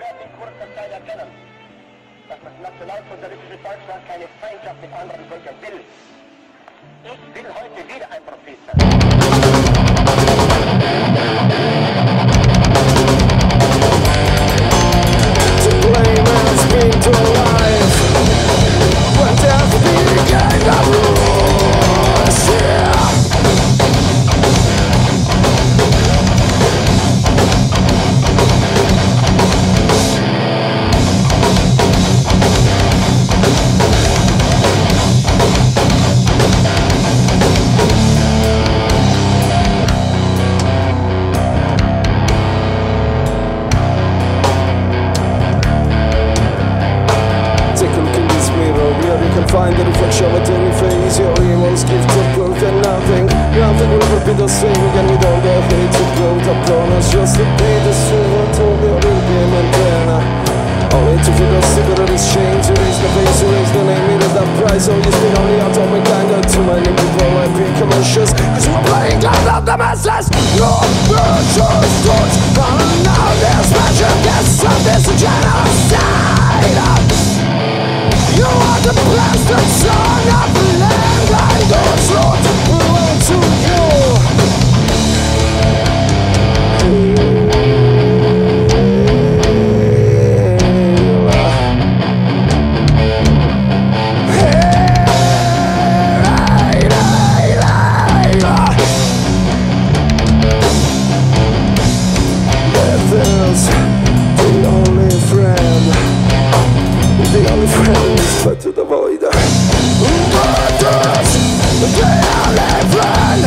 werden kurzen Zeit erkennen, dass das nationalsozialistische Deutschland keine Feindschaft mit anderen Völkern will. Ich will heute wieder ein Prophet sein. Find the reflection of everything is your demons give to proof that nothing will ever be the same again. We don't get hate to build upon us, just to pay the silver to the real game and then only to feel the secret is change. You raise the face, you raise the name, it is the price. So you spit only out of my kind, and too many people might be commercials, cause we're playing God of the masses. No virtuous thoughts, but now there's magic, there's something to genocide. You are the blasted son of the land. I don't know to belong to you. Death is the only friend. The only friends but to the void. Murders, they are friend.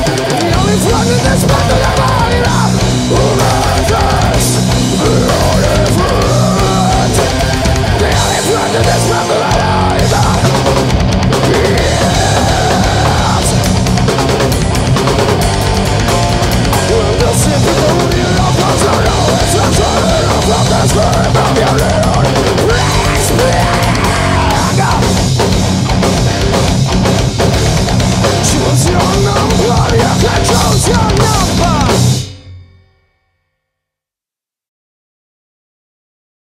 The only friend in this battle of the void. Murders, the only friend in this battle of the void. Yes. When the simple will of us are always a turn of love that's burned from your head. Choose your number, you can choose your